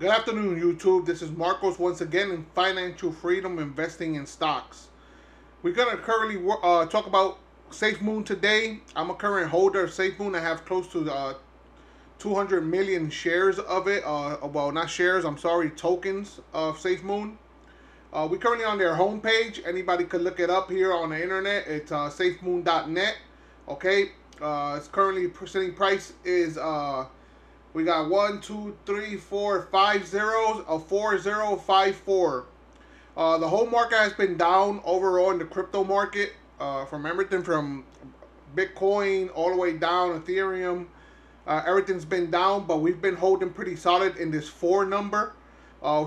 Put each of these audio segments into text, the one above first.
Good afternoon, YouTube. This is Marcos once again in Financial Freedom Investing in Stocks. We're going to currently talk about SafeMoon today. I'm a current holder of SafeMoon. I have close to 200 million shares of it. Well, not shares, I'm sorry, tokens of SafeMoon. We're currently on their homepage. Anybody could look it up here on the internet. It's safemoon.net. Okay, it's currently sitting price is we got 1, 2, 3, 4, 5 zeros, 4054. The whole market has been down overall in the crypto market, from everything from Bitcoin all the way down Ethereum. Everything's been down, but we've been holding pretty solid in this 4 number.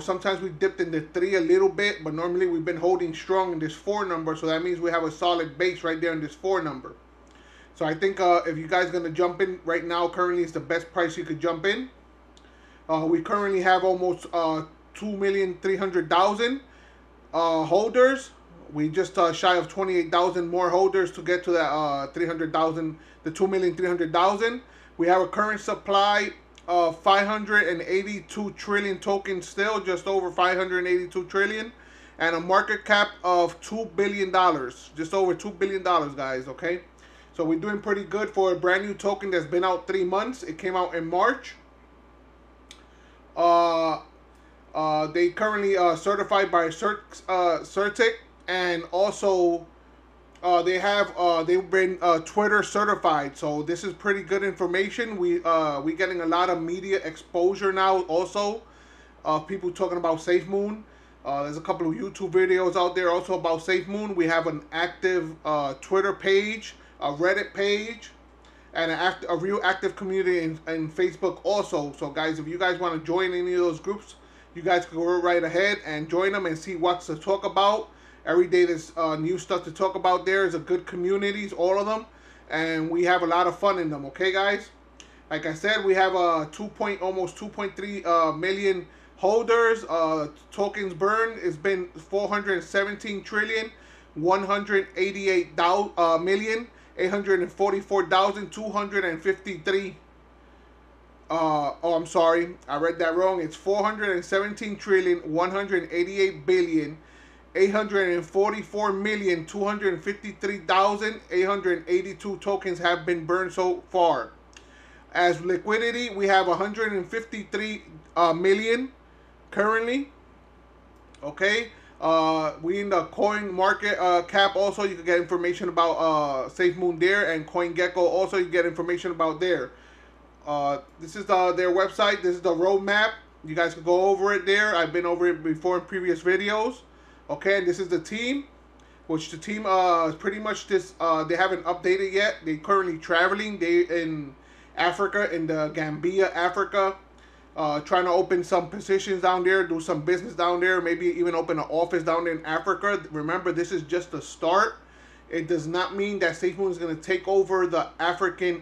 Sometimes we dipped into 3 a little bit, but normally we've been holding strong in this 4 number, so that means we have a solid base right there in this 4 number. So I think if you guys are going to jump in right now, currently it's the best price you could jump in. We currently have almost 2,300,000 holders. We just shy of 28,000 more holders to get to that 300,000, the 2,300,000. We have a current supply of 582 trillion tokens still, just over 582 trillion. And a market cap of $2 billion, just over $2 billion, guys, okay? So we're doing pretty good for a brand new token that's been out 3 months. It came out in March. They currently are certified by CertiK, and also they've been Twitter certified. So this is pretty good information. We're getting a lot of media exposure now also. People talking about SafeMoon. There's a couple of YouTube videos out there also about SafeMoon. We have an active Twitter page, a Reddit page, and a real active community in Facebook also. So guys, if you guys want to join any of those groups, you guys can go right ahead and join them and see what's to talk about. Every day there's new stuff to talk about. There is a good communities, all of them, and we have a lot of fun in them, okay guys? Like I said, we have almost 2.3 million holders. Tokens burned, it's been 417 trillion, 188 million. 844,253. Oh, I'm sorry, I read that wrong. It's 417,188,844,253,882 tokens have been burned so far. As liquidity, we have 153 million currently. Okay. We in the coin market cap also, you can get information about SafeMoon there, and CoinGecko also, you get information about there. This is their website. This is the roadmap. You guys can go over it there. I've been over it before in previous videos. Okay, and this is the team, which the team is pretty much this. They haven't updated yet. They're currently traveling. They in Africa, in the Gambia, Africa. Trying to open some positions down there, do some business down there, maybe even open an office down there in Africa. Remember, this is just the start. It does not mean that SafeMoon is going to take over the African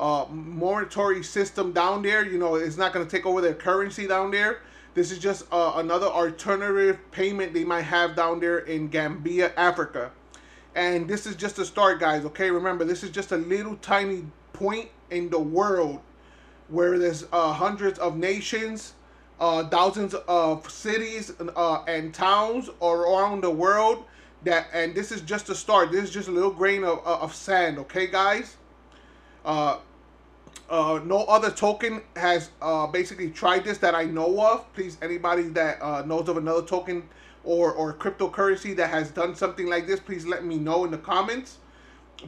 monetary system down there. You know, it's not going to take over their currency down there. This is just another alternative payment they might have down there in Gambia, Africa. And this is just the start, guys, okay? Remember, this is just a little tiny point in the world where there's hundreds of nations, thousands of cities and towns around the world, and this is just a start. This is just a little grain of sand, okay guys? No other token has basically tried this that I know of. Please, anybody that knows of another token or cryptocurrency that has done something like this, please let me know in the comments.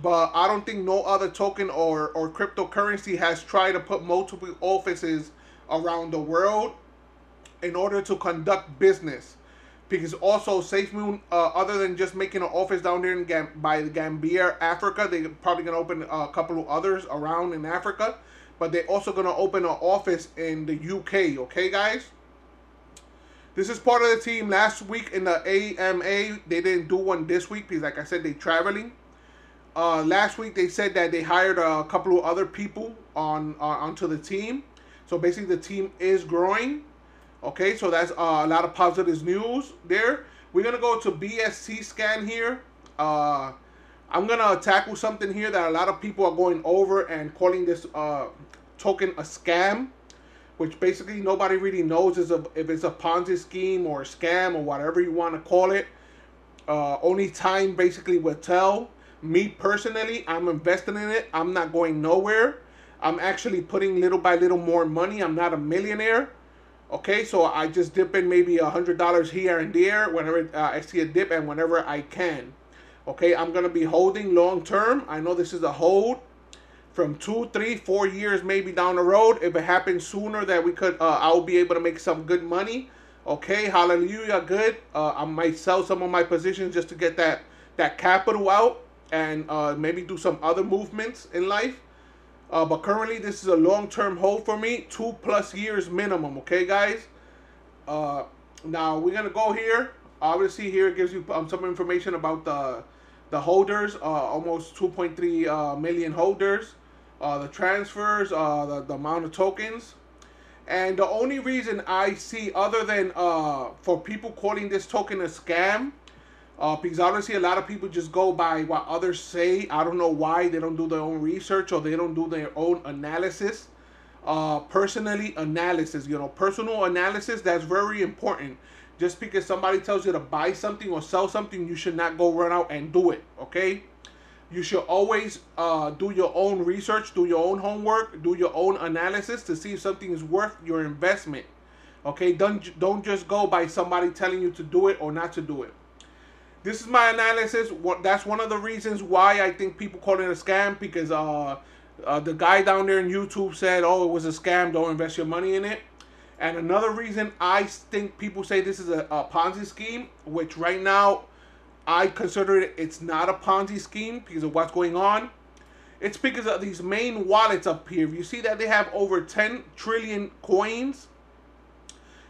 But I don't think no other token or cryptocurrency has tried to put multiple offices around the world in order to conduct business. Because also SafeMoon, other than just making an office down there in Gambia, Africa, they're probably going to open a couple of others around in Africa. But they're also going to open an office in the UK, okay guys? This is part of the team. Last week in the AMA, they didn't do one this week because, like I said, they're traveling. Last week they said that they hired a couple of other people onto the team, so basically the team is growing. Okay, so that's a lot of positive news there. We're gonna go to BSC scan here. I'm gonna tackle something here that a lot of people are going over and calling this token a scam. which basically nobody really knows is if it's a Ponzi scheme or a scam or whatever you want to call it. Only time basically will tell. Me personally, I'm investing in it. I'm not going nowhere. I'm actually putting little by little more money. I'm not a millionaire. Okay, so I just dip in maybe $100 here and there whenever I see a dip and whenever I can. Okay, I'm going to be holding long term. I know this is a hold from 2, 3, 4 years maybe down the road. If it happens sooner, that we could, I'll be able to make some good money. Okay, hallelujah, good. I might sell some of my positions just to get that capital out and maybe do some other movements in life. But currently, this is a long-term hold for me, 2+ years minimum, okay, guys? Now, we're going to go here. Obviously, here it gives you some information about the holders, almost 2.3 million holders, the transfers, the amount of tokens. And the only reason I see, other than for people calling this token a scam, because obviously a lot of people just go by what others say. I don't know why they don't do their own research or they don't do their own analysis. Personal analysis, that's very important. Just because somebody tells you to buy something or sell something, you should not go run out and do it, okay? You should always do your own research, do your own homework, do your own analysis to see if something is worth your investment, okay? Don't just go by somebody telling you to do it or not to do it. This is my analysis. That's one of the reasons why I think people call it a scam, because the guy down there in YouTube said, oh, it was a scam, don't invest your money in it. And another reason I think people say this is a Ponzi scheme, which right now I consider it's not a Ponzi scheme because of what's going on. It's because of these main wallets up here. You see that they have over 10 trillion coins,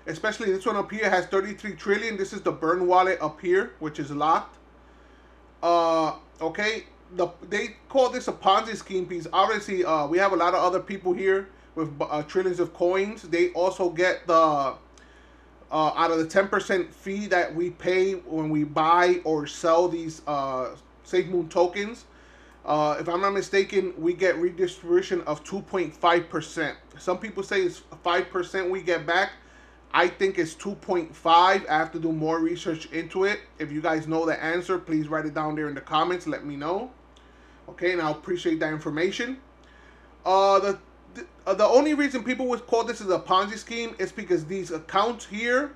especially this one up here has 33 trillion. This is the burn wallet up here, which is locked. Okay, they call this a Ponzi scheme piece. Obviously, we have a lot of other people here with trillions of coins. They also get the out of the 10% fee that we pay when we buy or sell these SafeMoon tokens. If I'm not mistaken, we get redistribution of 2.5%. Some people say it's 5% we get back. I think it's 2.5. I have to do more research into it. If you guys know the answer, please write it down there in the comments. Let me know. Okay, and I'll appreciate that information. The only reason people would call this is a Ponzi scheme is because these accounts here,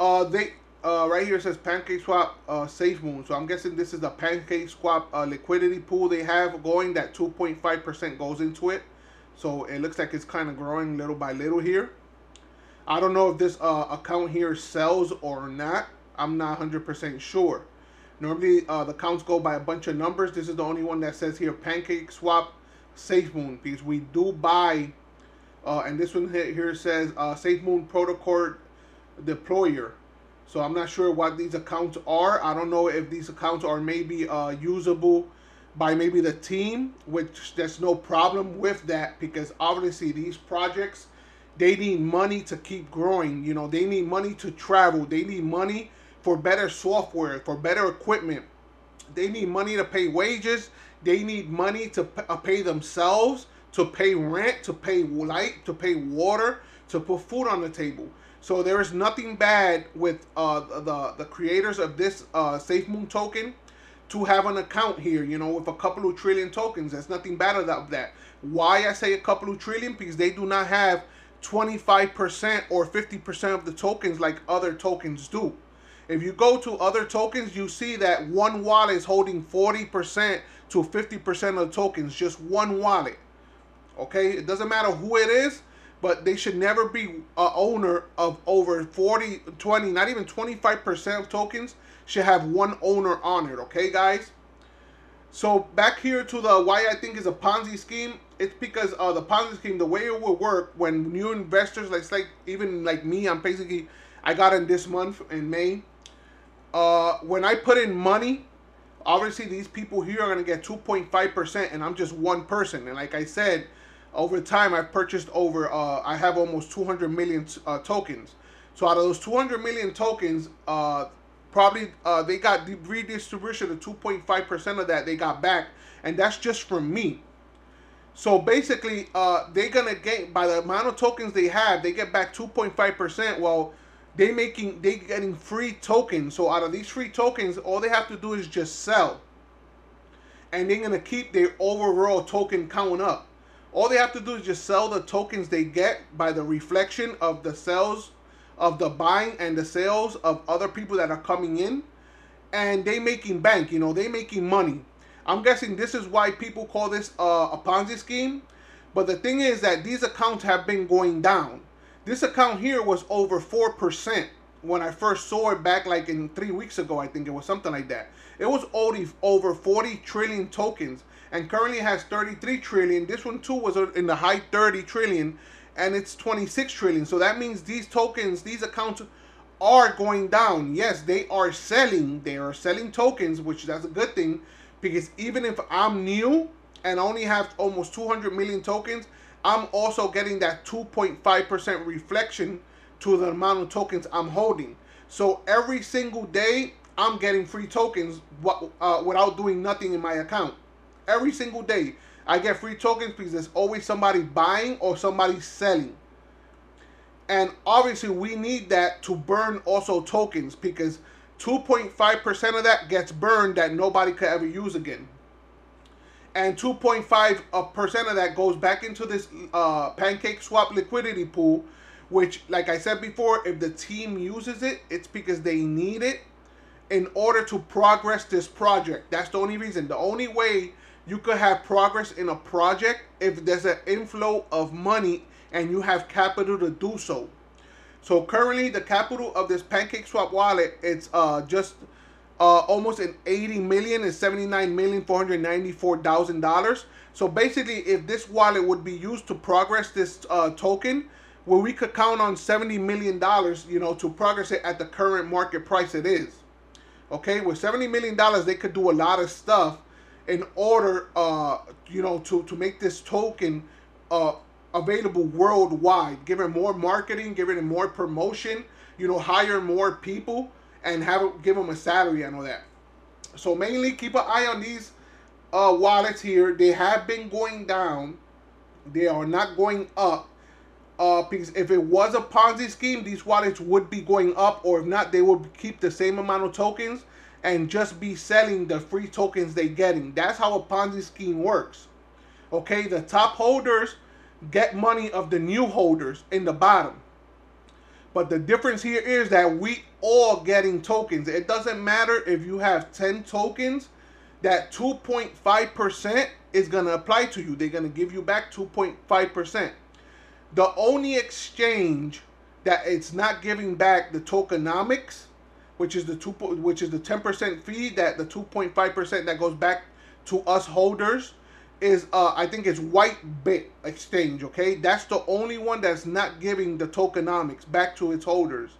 right here it says PancakeSwap SafeMoon. So I'm guessing this is the PancakeSwap liquidity pool they have going. That 2.5% goes into it. So it looks like it's kind of growing little by little here. I don't know if this account here sells or not. I'm not 100% sure. Normally, the accounts go by a bunch of numbers. This is the only one that says here, PancakeSwap SafeMoon, because we do buy, and this one here says SafeMoon Protocol Deployer. So I'm not sure what these accounts are. I don't know if these accounts are maybe usable by maybe the team, which there's no problem with that, because obviously these projects, they need money to keep growing. You know, they need money to travel. They need money for better software, for better equipment. They need money to pay wages. They need money to pay themselves, to pay rent, to pay light, to pay water, to put food on the table. So there is nothing bad with the creators of this SafeMoon token to have an account here, you know, with a couple of trillion tokens. There's nothing bad about that. Why I say a couple of trillion? Because they do not have 25% or 50% of the tokens like other tokens do. If you go to other tokens, you see that one wallet is holding 40% to 50% of the tokens, just one wallet. Okay, it doesn't matter who it is, but they should never be an owner of over 40, 20, not even 25% of tokens should have one owner on it, okay, guys? So back here to the why I think is a Ponzi scheme. It's because the Ponzi scheme, the way it will work when new investors, like even like me, I'm basically, I got in this month in May. When I put in money, obviously these people here are gonna get 2.5%, and I'm just one person. And like I said, over time I've purchased over, I have almost 200 million tokens. So out of those 200 million tokens, probably they got the redistribution of 2.5% of that they got back, and that's just from me. So basically, they're gonna get, by the amount of tokens they have, they get back 2.5%. Well, they getting free tokens. So out of these free tokens, all they have to do is just sell, and they're gonna keep their overall token count up. All they have to do is just sell the tokens they get by the reflection of the sales, of the buying and the sales of other people that are coming in, and they making bank. You know, they making money. I'm guessing this is why people call this a Ponzi scheme. But the thing is that these accounts have been going down. This account here was over 4% when I first saw it back like in 3 weeks ago. I think it was something like that. It was only over 40 trillion tokens and currently has 33 trillion. This one too was in the high 30 trillion and it's 26 trillion. So that means these tokens, these accounts are going down. Yes, they are selling. They are selling tokens, which that's a good thing. Because even if I'm new and only have almost 200 million tokens, I'm also getting that 2.5% reflection to the amount of tokens I'm holding. So every single day, I'm getting free tokens without doing nothing in my account. Every single day, I get free tokens because there's always somebody buying or somebody selling. And obviously, we need that to burn also tokens because 2.5% of that gets burned that nobody could ever use again. And 2.5% of that goes back into this PancakeSwap liquidity pool, which, like I said before, if the team uses it, it's because they need it in order to progress this project. That's the only reason. The only way you could have progress in a project if there's an inflow of money and you have capital to do so. So currently, the capital of this PancakeSwap wallet, it's almost an 80 million, is $79,494,000. So basically, if this wallet would be used to progress this token, where we could count on $70 million, you know, to progress it at the current market price it is. Okay, with $70 million, they could do a lot of stuff in order, you know, to make this token available worldwide, giving more marketing, giving them more promotion, you know, hire more people and give them a salary and all that. So mainly keep an eye on these wallets here. They have been going down. They are not going up because if it was a Ponzi scheme, these wallets would be going up, or if not, they would keep the same amount of tokens and just be selling the free tokens they're getting. That's how a Ponzi scheme works. Okay, the top holders get money of the new holders in the bottom. But the difference here is that we all getting tokens. It doesn't matter if you have 10 tokens, that 2.5% is going to apply to you. They're going to give you back 2.5%. The only exchange that it's not giving back the tokenomics, which is the 10% fee, that the 2.5% that goes back to us holders, is I think it's WhiteBIT exchange. Okay, that's the only one that's not giving the tokenomics back to its holders.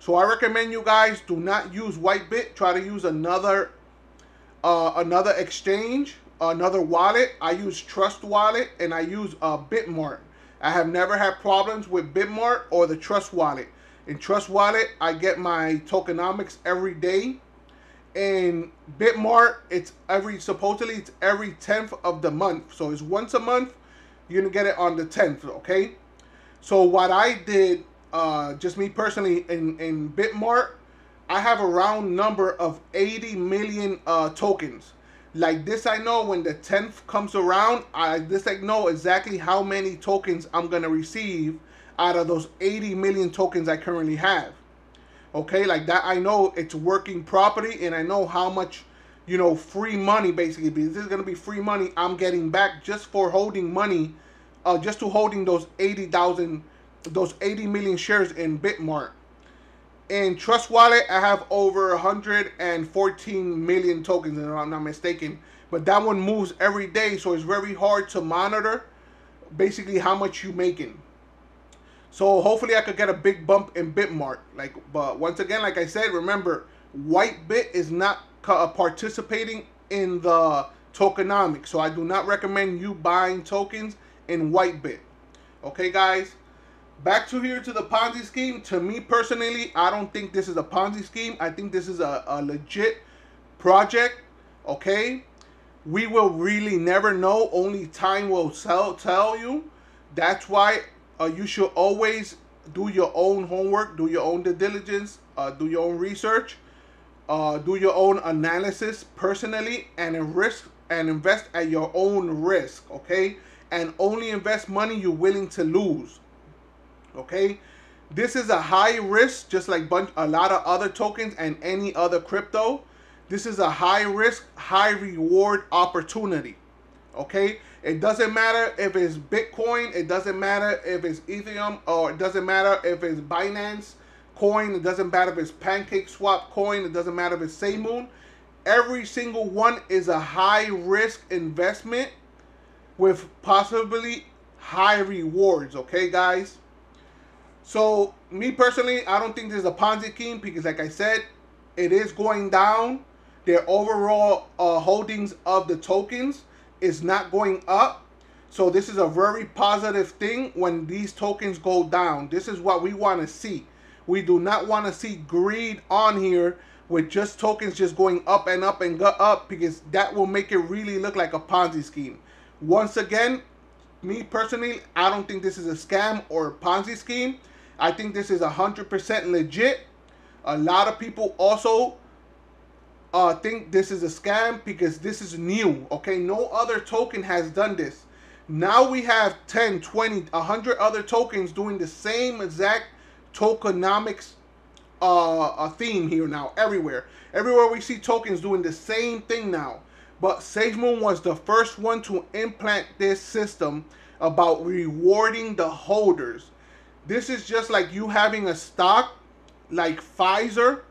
So I recommend you guys do not use WhiteBIT. Try to use another another exchange, another wallet. I use Trust Wallet and I use BitMart. I have never had problems with BitMart or the Trust Wallet. In Trust Wallet, I get my tokenomics every day. In BitMart, it's supposedly every 10th of the month, so it's once a month. You're gonna get it on the 10th. Okay, so what I did, just me personally, in BitMart, I have a round number of 80 million tokens. Like this, I know when the 10th comes around, I know exactly how many tokens I'm gonna receive out of those 80 million tokens I currently have. Okay, like that, I know it's working property, and I know how much, you know, free money, basically, because this is going to be free money I'm getting back just for holding money, just to holding those 80 million shares in BitMart. In Trust Wallet, I have over 114 million tokens, if I'm not mistaken, but that one moves every day, so it's very hard to monitor, basically, how much you're making. So hopefully I could get a big bump in BitMart. But once again, like I said, remember, WhiteBIT is not participating in the tokenomics. So I do not recommend you buying tokens in WhiteBIT. Okay, guys, back to here to the Ponzi scheme. To me personally, I don't think this is a Ponzi scheme. I think this is a legit project. Okay, we will really never know. Only time will tell you. That's why you should always do your own homework, do your own due diligence, do your own research, do your own analysis personally, and invest at your own risk, okay? And only invest money you're willing to lose, okay? This is a high risk, just like a lot of other tokens and any other crypto. This is a high risk, high reward opportunity, okay? It doesn't matter if it's Bitcoin, it doesn't matter if it's Ethereum, or it doesn't matter if it's Binance coin, it doesn't matter if it's PancakeSwap coin, it doesn't matter if it's SafeMoon. Every single one is a high risk investment with possibly high rewards, okay, guys? So, me personally, I don't think this is a Ponzi scheme because, like I said, it is going down. Their overall holdings of the tokens is not going up. So this is a very positive thing when these tokens go down. This is what we want to see. We do not want to see greed on here with just tokens just going up and up and up, because that will make it really look like a Ponzi scheme. Once again, me personally, I don't think this is a scam or a Ponzi scheme. I think this is 100% legit. A lot of people also think this is a scam because this is new, okay? No other token has done this. Now we have 10, 20, 100 other tokens doing the same exact tokenomics theme here now, everywhere. Everywhere we see tokens doing the same thing now. But SafeMoon was the first one to implant this system about rewarding the holders. This is just like you having a stock like Pfizer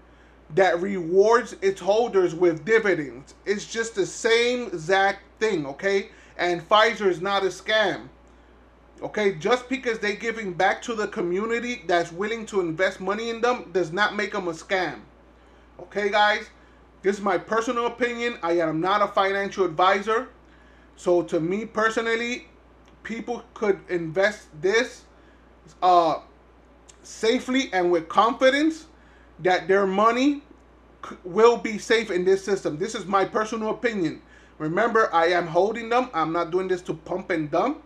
that rewards its holders with dividends. It's just the same exact thing, okay? And Pfizer is not a scam, okay? Just because they're giving back to the community that's willing to invest money in them does not make them a scam, okay, guys? This is my personal opinion. I am not a financial advisor. So to me personally, people could invest this safely and with confidence that their money will be safe in this system. This is my personal opinion. Remember, I am holding them. I'm not doing this to pump and dump.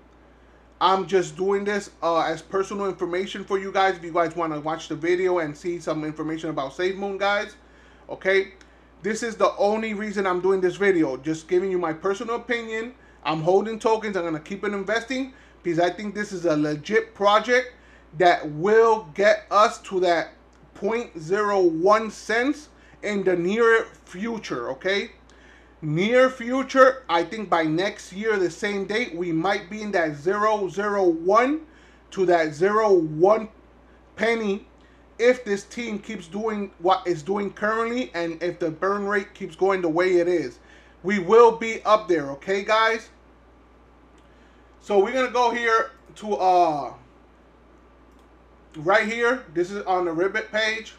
I'm just doing this as personal information for you guys. If you guys want to watch the video and see some information about SafeMoon, guys, okay? This is the only reason I'm doing this video. Just giving you my personal opinion. I'm holding tokens. I'm going to keep it investing because I think this is a legit project that will get us to that 0.01 cents in the near future, okay? Near future, I think by next year, the same date, we might be in that 0.001 to that 0.01 penny if this team keeps doing what it's doing currently and if the burn rate keeps going the way it is. We will be up there, okay, guys? So we're going to go here to... right here, this is on the Ribbit page,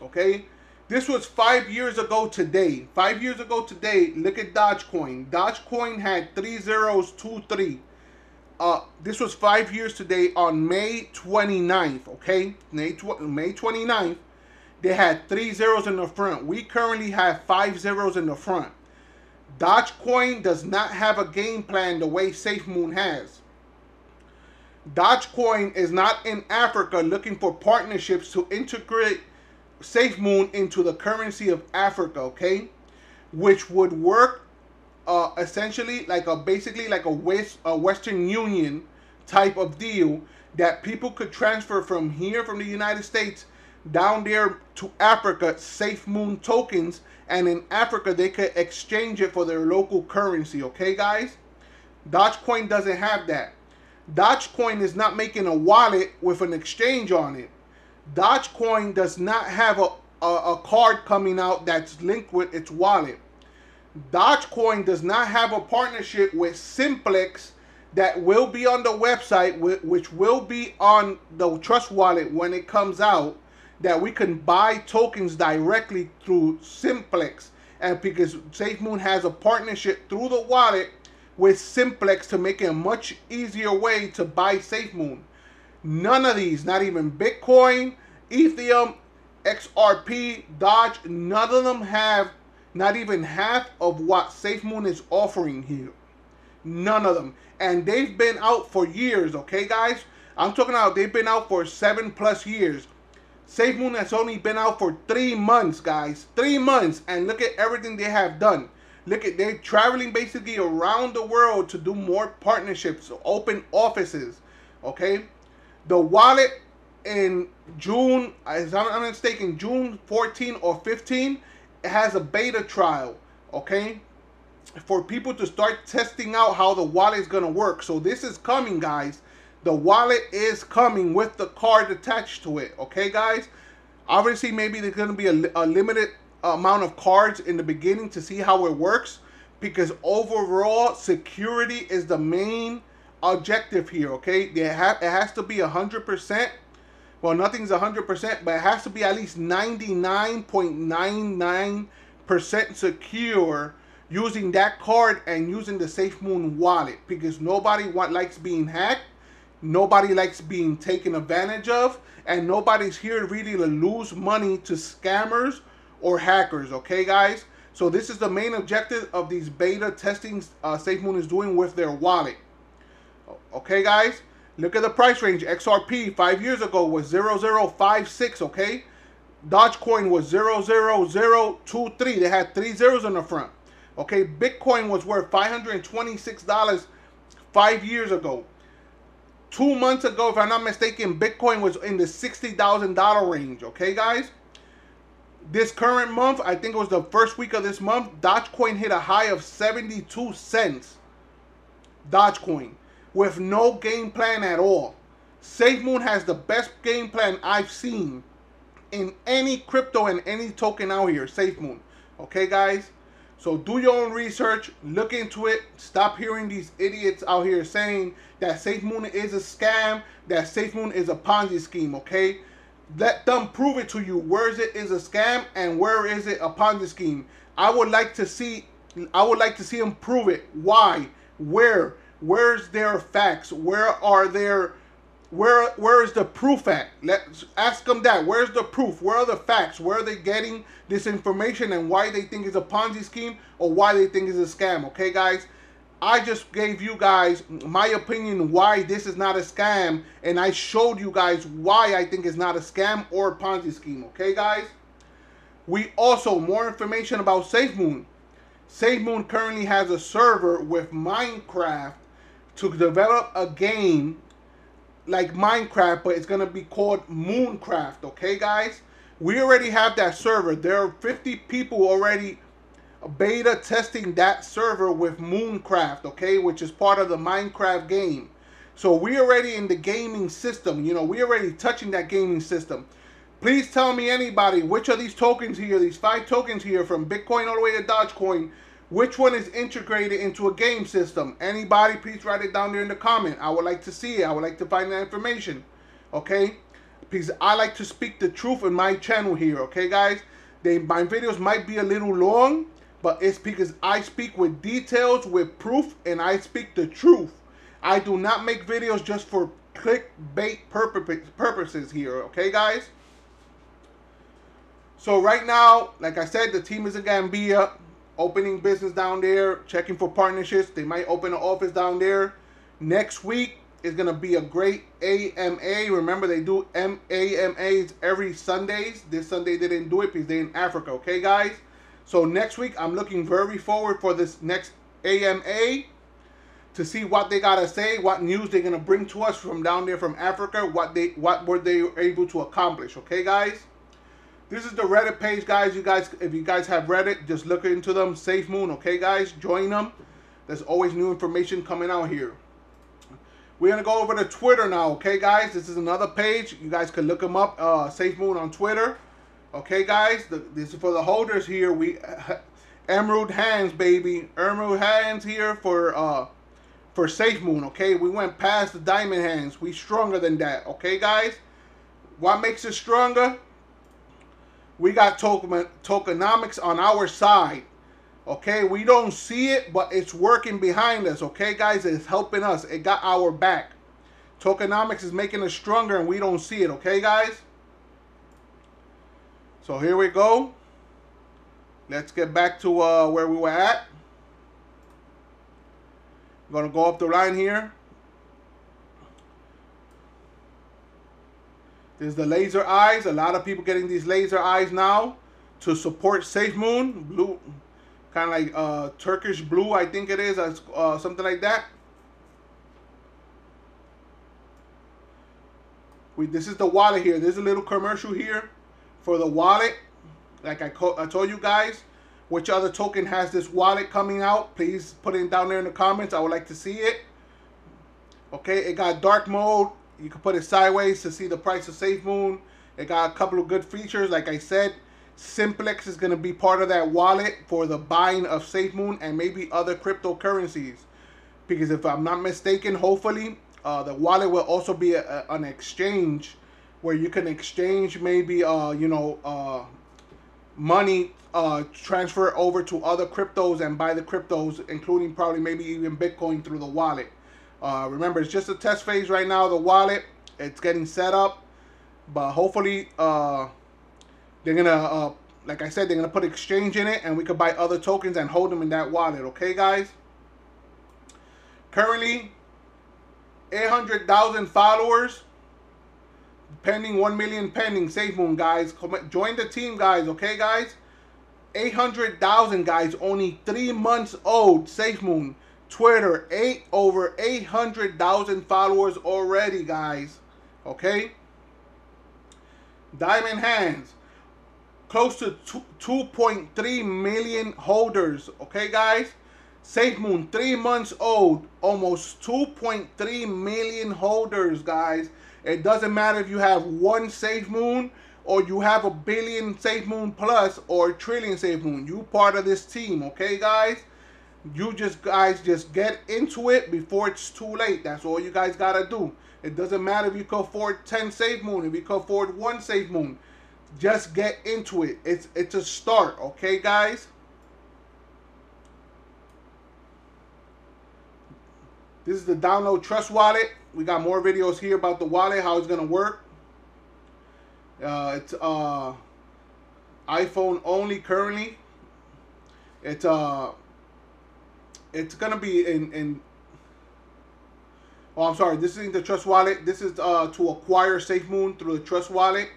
okay? This was 5 years ago today. 5 years ago today, look at Dogecoin. Dogecoin had 3023. This was 5 years today on May 29th, okay? May 29th, they had 3 zeros in the front. We currently have 5 zeros in the front. Dogecoin does not have a game plan the way SafeMoon has. Dogecoin is not in Africa looking for partnerships to integrate SafeMoon into the currency of Africa, okay? Which would work essentially like a basically like a Western Union type of deal that people could transfer from here, from the United States, down there to Africa, SafeMoon tokens, and in Africa they could exchange it for their local currency, okay, guys? Dogecoin doesn't have that. Dogecoin is not making a wallet with an exchange on it. Dogecoin does not have a card coming out that's linked with its wallet. Dogecoin does not have a partnership with Simplex that will be on the website, which will be on the Trust Wallet when it comes out, that we can buy tokens directly through Simplex. And because SafeMoon has a partnership through the wallet with Simplex to make it a much easier way to buy SafeMoon. None of these, not even Bitcoin, Ethereum, XRP, Doge, none of them have Not even half of what SafeMoon is offering here. None of them. And they've been out for years, okay, guys? I'm talking about they've been out for 7+ years. SafeMoon has only been out for 3 months, guys. 3 months. And look at everything they have done. Look at, they're traveling basically around the world to do more partnerships, open offices, okay? The wallet in June, as I'm not mistaken, June 14 or 15, it has a beta trial, okay? For people to start testing out how the wallet is going to work. So this is coming, guys. The wallet is coming with the card attached to it, okay, guys? Obviously, maybe there's going to be a limited amount of cards in the beginning to see how it works, because overall security is the main objective here, okay? It has to be 100%. Well, nothing's 100%, but it has to be at least 99.99% secure using that card and using the SafeMoon wallet, because nobody likes being hacked, nobody likes being taken advantage of, and nobody's here really to lose money to scammers or hackers, okay, guys? So this is the main objective of these beta testings SafeMoon is doing with their wallet, okay, guys? Look at the price range. XRP 5 years ago was 0056, okay? Dogecoin was 00023. They had 3 zeros on the front, okay? Bitcoin was worth $526 5 years ago. 2 months ago, if I'm not mistaken, Bitcoin was in the $60,000 range, okay, guys? This current month, I think it was the first week of this month, Dogecoin hit a high of 72 cents. Dogecoin, with no game plan at all. SafeMoon has the best game plan I've seen in any crypto and any token out here, SafeMoon. Okay, guys? So do your own research. Look into it. Stop hearing these idiots out here saying that SafeMoon is a scam, that SafeMoon is a Ponzi scheme, okay? Let them prove it to you. Where is it is a scam and where is it a Ponzi scheme? I would like to see them prove it. Why? Where? Where's their facts? Where is the proof at? Let's ask them that. Where's the proof? Where are the facts? Where are they getting this information and why they think it's a Ponzi scheme or why they think it's a scam? Okay, guys? I just gave you guys my opinion why this is not a scam, and I showed you guys why I think it's not a scam or a Ponzi scheme. Okay, guys? We also, more information about SafeMoon. SafeMoon currently has a server with Minecraft to develop a game like Minecraft, but it's going to be called Mooncraft, okay, guys? We already have that server. There are 50 people already beta testing that server with Mooncraft, okay, which is part of the Minecraft game. So we're already in the gaming system. You know, we're already touching that gaming system. Please tell me, anybody, which of these tokens here, these 5 tokens here, from Bitcoin all the way to Dogecoin, which one is integrated into a game system? Anybody, please write it down there in the comment. I would like to see it. I would like to find that information, okay? Because I like to speak the truth in my channel here, okay, guys? My videos might be a little long, but it's because I speak with details, with proof, and I speak the truth. I do not make videos just for clickbait purposes here, okay, guys? So right now, like I said, the team is in Gambia, opening business down there, checking for partnerships. They might open an office down there. Next week is going to be a great AMA. Remember, they do AMAs every Sundays. This Sunday they didn't do it because they're in Africa, okay, guys? So next week, I'm looking very forward for this next AMA to see what they got to say, what news they're going to bring to us from down there from Africa, what were they able to accomplish, okay, guys? This is the Reddit page, guys. You guys, if you guys have Reddit, just look into them. SafeMoon, okay, guys? Join them. There's always new information coming out here. We're going to go over to Twitter now, okay, guys? This is another page. You guys can look them up, SafeMoon on Twitter. Okay, guys? This is for the holders here. We Emerald Hands, baby. Emerald Hands here for SafeMoon, okay? We went past the Diamond Hands. We stronger than that, okay, guys? What makes it stronger? We got tokenomics on our side, okay? We don't see it, but it's working behind us, okay, guys? It's helping us. It got our back. Tokenomics is making us stronger, and we don't see it, okay, guys? So here we go. Let's get back to where we were at. I'm gonna go up the line here. There's the laser eyes. A lot of people getting these laser eyes now to support SafeMoon. Blue, kind of like Turkish blue, I think it is, something like that. This is the wallet here. There's a little commercial here for the wallet. Like I told you guys, which other token has this wallet coming out? Please put it down there in the comments. I would like to see it. Okay, it got dark mode. You can put it sideways to see the price of SafeMoon. It got a couple of good features. Like I said, Simplex is going to be part of that wallet for the buying of SafeMoon and maybe other cryptocurrencies. Because if I'm not mistaken, hopefully, the wallet will also be an exchange where you can exchange maybe, you know, money, transfer over to other cryptos and buy the cryptos, including probably maybe even Bitcoin through the wallet. Remember, it's just a test phase right now, the wallet. It's getting set up, but hopefully they're going to, like I said, they're going to put exchange in it and we could buy other tokens and hold them in that wallet. Okay, guys? Currently, 800,000 followers, pending 1 million pending SafeMoon, guys. Join the team, guys. Okay, guys? 800,000, guys. Only 3 months old, SafeMoon. Twitter, over 800,000 followers already, guys. Okay? Diamond Hands, close to 2.3 million holders. Okay, guys? SafeMoon, 3 months old, almost 2.3 million holders, guys. It doesn't matter if you have one SafeMoon or you have a billion SafeMoon plus or a trillion SafeMoon. You part of this team, okay, guys? You just, guys, just get into it before it's too late. That's all you guys got to do. It doesn't matter if you can afford 10 SafeMoon, if you can afford one SafeMoon. Just get into it. It's a start, okay, guys? This is the download Trust Wallet. We got more videos here about the wallet, how it's going to work. It's iPhone only currently. It's going to be in oh, I'm sorry. This isn't the Trust Wallet. This is to acquire SafeMoon through the Trust Wallet.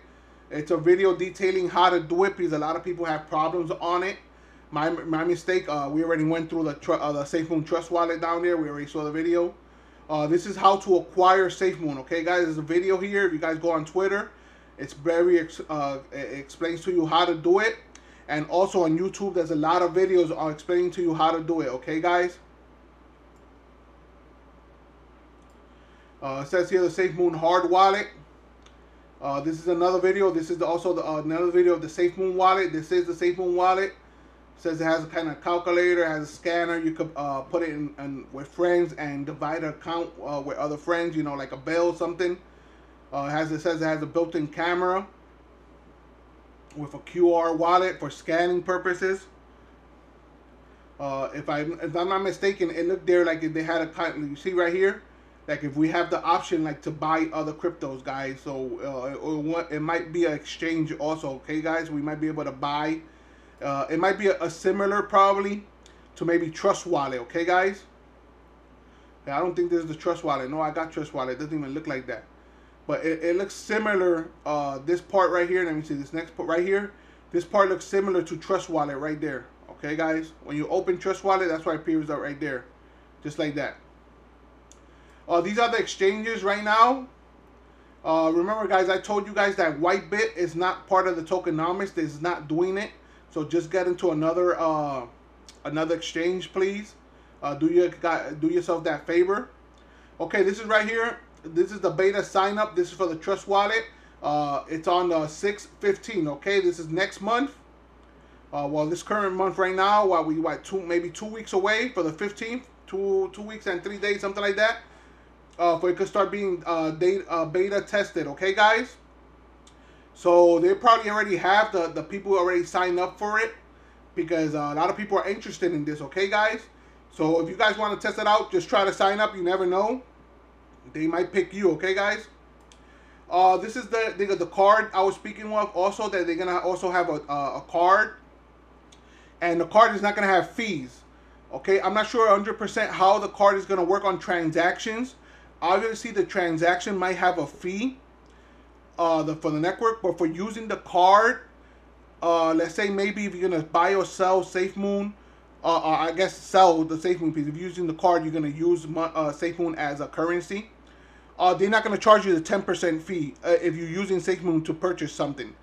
It's a video detailing how to do it because a lot of people have problems on it. My mistake. We already went through the SafeMoon Trust Wallet down there. We already saw the video. This is how to acquire SafeMoon. Okay, guys, there's a video here. If you guys go on Twitter, it's very it explains to you how to do it, and also on YouTube, there's a lot of videos on explaining to you how to do it. Okay, guys. It says here the SafeMoon Hard Wallet. This is another video. This is also another video of the SafeMoon Wallet. This is the SafeMoon Wallet. Says it has a kind of calculator, has a scanner. You could put it in with friends and divide an account with other friends, you know, like a bill or something. It says it has a built-in camera with a QR wallet for scanning purposes. If I'm not mistaken, it looked there like if they had a, you see right here, like if we have the option like to buy other cryptos, guys. So it might be an exchange also, okay, guys? We might be able to buy. It might be a similar probably to maybe Trust Wallet, okay, guys? Yeah, I don't think there's the Trust Wallet. No, I got Trust Wallet. It doesn't even look like that. But it looks similar. This part right here, let me see this next part right here. This part looks similar to Trust Wallet right there, okay, guys? When you open Trust Wallet, that's why it appears out right there, just like that. These are the exchanges right now. Remember, guys, I told you guys that WhiteBIT is not part of the tokenomics. It's not doing it. So just get into another another exchange, please. Do yourself that favor. Okay, this is right here. This is the beta sign up. This is for the Trust Wallet. It's on the 6/15. Okay, this is next month. Well, this current month right now. While we maybe 2 weeks away for the 15th, two weeks and 3 days, something like that. For it could start being beta tested. Okay, guys. So they probably already have the people who already signed up for it because a lot of people are interested in this, okay, guys? So if you guys want to test it out, just try to sign up. You never know. They might pick you, okay, guys? This is the card I was speaking of also, that they're going to also have a card. and the card is not going to have fees. Okay, I'm not sure 100% how the card is going to work on transactions. Obviously, the transaction might have a fee for the network, but for using the card, let's say maybe if you're going to buy or sell SafeMoon, I guess sell the SafeMoon piece. If you're using the card, you're going to use SafeMoon as a currency. They're not going to charge you the 10% fee if you're using SafeMoon to purchase something.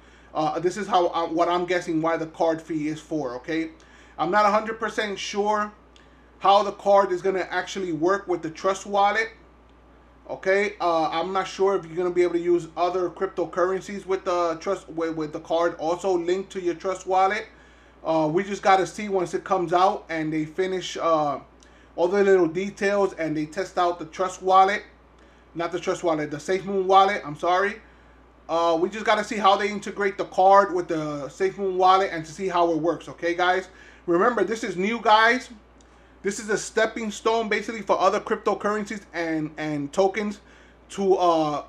This is how what I'm guessing why the card fee is for, okay? I'm not 100% sure how the card is going to actually work with the Trust Wallet, okay? I'm not sure if you're going to be able to use other cryptocurrencies with the Trust with the card also linked to your Trust Wallet. We just got to see once it comes out and they finish all the little details and they test out the Trust Wallet. Not the Trust Wallet, the SafeMoon Wallet, I'm sorry. We just got to see how they integrate the card with the SafeMoon Wallet and to see how it works, okay, guys? Remember, this is new, guys. This is a stepping stone, basically, for other cryptocurrencies and tokens to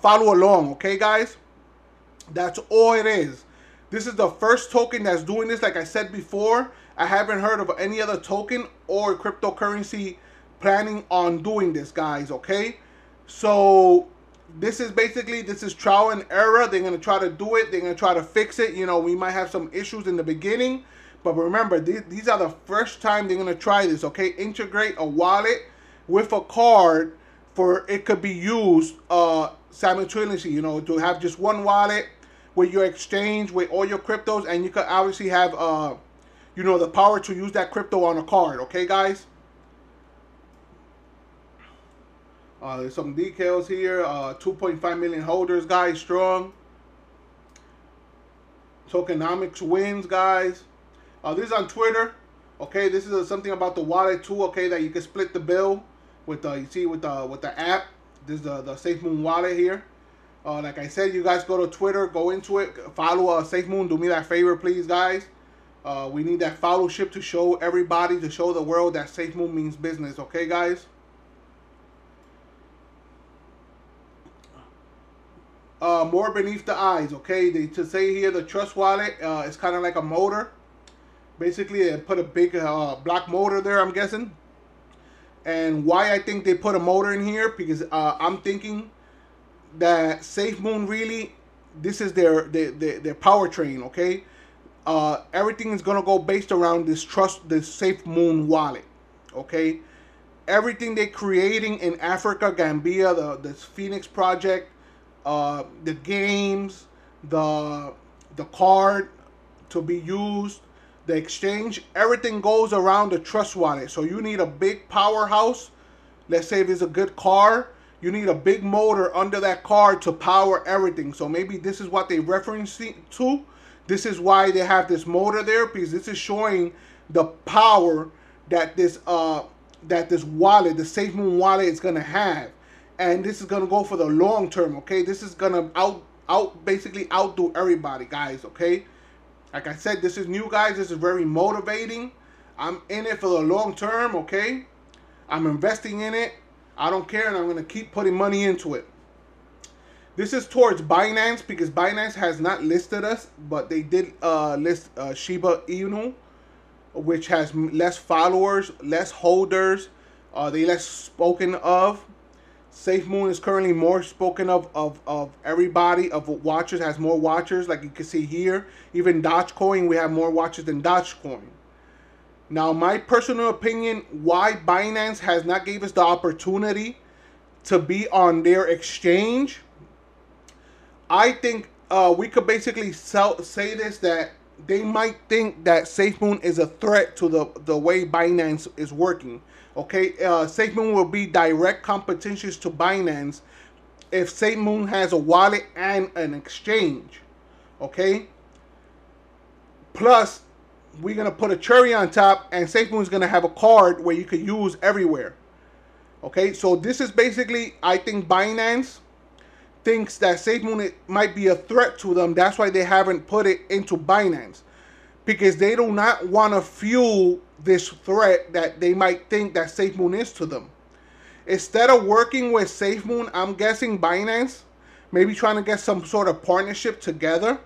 follow along, okay, guys? That's all it is. This is the first token that's doing this. Like I said before, I haven't heard of any other token or cryptocurrency planning on doing this, guys, okay? So this is basically, this is trial and error. They're going to try to do it. They're going to try to fix it. You know, we might have some issues in the beginning, but remember, these are the first time they're going to try this, okay? Integrate a wallet with a card for it could be used simultaneously, you know, to have just one wallet with your exchange, with all your cryptos, and you could obviously have, you know, the power to use that crypto on a card, okay, guys? There's some details here. 2.5 million holders, guys, strong. Tokenomics wins, guys. This is on Twitter. Okay, this is something about the wallet too. Okay, that you can split the bill with the with the app. This is the SafeMoon wallet here. Like I said, you guys go to Twitter, go into it, follow SafeMoon. Do me that favor, please, guys. We need that followership to show everybody, to show the world that SafeMoon means business. Okay, guys. More beneath the eyes, okay? They to say here the Trust Wallet is kind of like a motor. Basically, they put a big block motor there, I'm guessing. And why I think they put a motor in here, because I'm thinking that SafeMoon really, this is their powertrain, okay? Everything is going to go based around this SafeMoon wallet, okay? Everything they're creating in Africa, Gambia, the Phoenix project, the games, the card to be used, the exchange, everything goes around the Trust Wallet. So you need a big powerhouse. Let's say if it's a good car, you need a big motor under that car to power everything. So maybe this is what they reference to. This is why they have this motor there, because this is showing the power that this wallet, the SafeMoon wallet, is gonna have. And this is going to go for the long term, okay? This is going to basically outdo everybody, guys, okay? Like I said, this is new, guys. This is very motivating. I'm in it for the long term, okay? I'm investing in it. I don't care, and I'm going to keep putting money into it. This is towards Binance, because Binance has not listed us, but they did list Shiba Inu, which has less followers, less holders. They less spoken of. SafeMoon is currently more spoken of everybody, of watchers, has more watchers, like you can see here. Even Dogecoin, we have more watchers than Dogecoin. Now, my personal opinion, why Binance has not gave us the opportunity to be on their exchange, I think we could basically say this, that they might think that SafeMoon is a threat to the way Binance is working. Okay, SafeMoon will be direct competitions to Binance if SafeMoon has a wallet and an exchange. Okay, plus we're gonna put a cherry on top, and SafeMoon is gonna have a card where you could use everywhere. Okay, so this is basically, I think Binance thinks that SafeMoon might be a threat to them. That's why they haven't put it into Binance, because they do not want to fuel this threat that they might think that SafeMoon is to them. Instead of working with SafeMoon, I'm guessing Binance maybe trying to get some sort of partnership together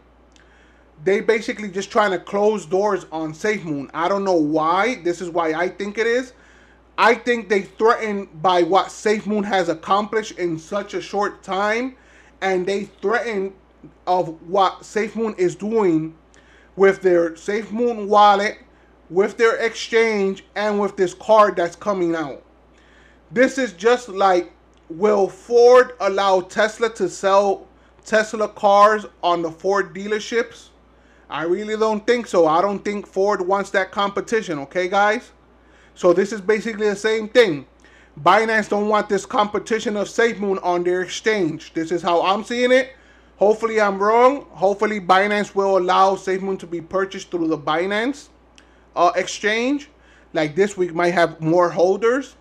they basically just trying to close doors on SafeMoon. I don't know why. This is why I think it is. I think they threatened by what SafeMoon has accomplished in such a short time, and they threatened of what SafeMoon is doing with their SafeMoon wallet, with their exchange, and with this card that's coming out. This is just like, will Ford allow Tesla to sell Tesla cars on the Ford dealerships? I really don't think so. I don't think Ford wants that competition, okay, guys? So this is basically the same thing. Binance don't want this competition of SafeMoon on their exchange. This is how I'm seeing it. Hopefully I'm wrong. Hopefully Binance will allow SafeMoon to be purchased through the Binance exchange. Like this week might have more holders.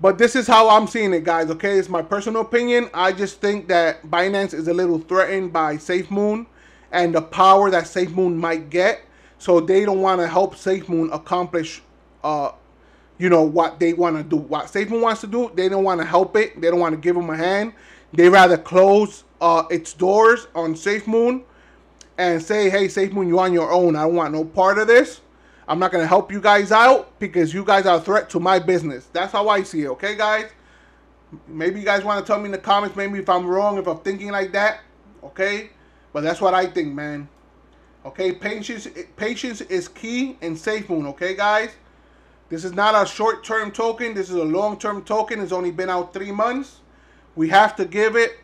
But this is how I'm seeing it, guys, okay? It's my personal opinion. I just think that Binance is a little threatened by SafeMoon and the power that SafeMoon might get. So they don't want to help SafeMoon accomplish, you know, what they want to do. What SafeMoon wants to do, they don't want to help it. They don't want to give them a hand. They rather close its doors on SafeMoon and say, hey, SafeMoon, you're on your own. I don't want no part of this. I'm not going to help you guys out because you guys are a threat to my business. That's how I see it, okay, guys? Maybe you guys want to tell me in the comments, maybe if I'm wrong, if I'm thinking like that, okay? But that's what I think, man. Okay, patience is key in SafeMoon, okay, guys? This is not a short-term token. This is a long-term token. It's only been out 3 months. We have to give it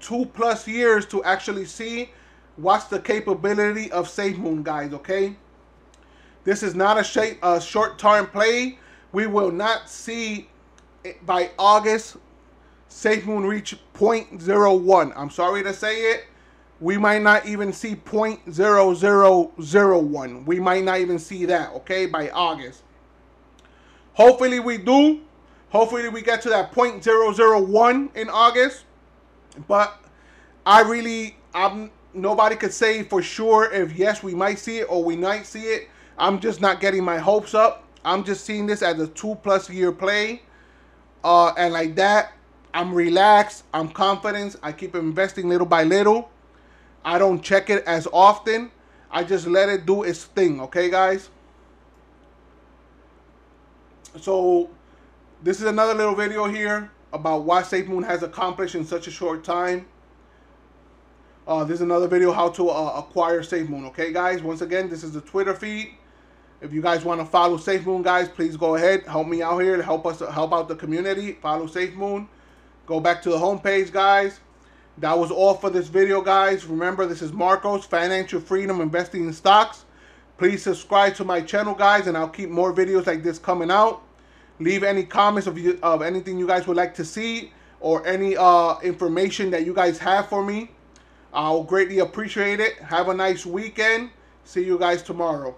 2+ years to actually see what's the capability of SafeMoon, guys, okay? This is not a short-term play. We will not see it by August SafeMoon reach 0.01. I'm sorry to say it. We might not even see 0.0001. We might not even see that, okay, by August. Hopefully we do. Hopefully we get to that 0.001 in August. But I really, nobody could say for sure if yes, we might see it or we might see it. I'm just not getting my hopes up. I'm just seeing this as a 2+ year play. And like that, I'm relaxed. I'm confident. I keep investing little by little. I don't check it as often. I just let it do its thing. Okay, guys? So this is another little video here about what SafeMoon has accomplished in such a short time. This is another video how to acquire SafeMoon. Okay, guys? Once again, this is the Twitter feed. If you guys want to follow SafeMoon, guys, please go ahead. Help me out here to help us, help out the community. Follow SafeMoon. Go back to the homepage, guys. That was all for this video, guys. Remember, this is Marcos, Financial Freedom, Investing in Stocks. Please subscribe to my channel, guys, and I'll keep more videos like this coming out. Leave any comments of anything you guys would like to see or any information that you guys have for me. I'll greatly appreciate it. Have a nice weekend. See you guys tomorrow.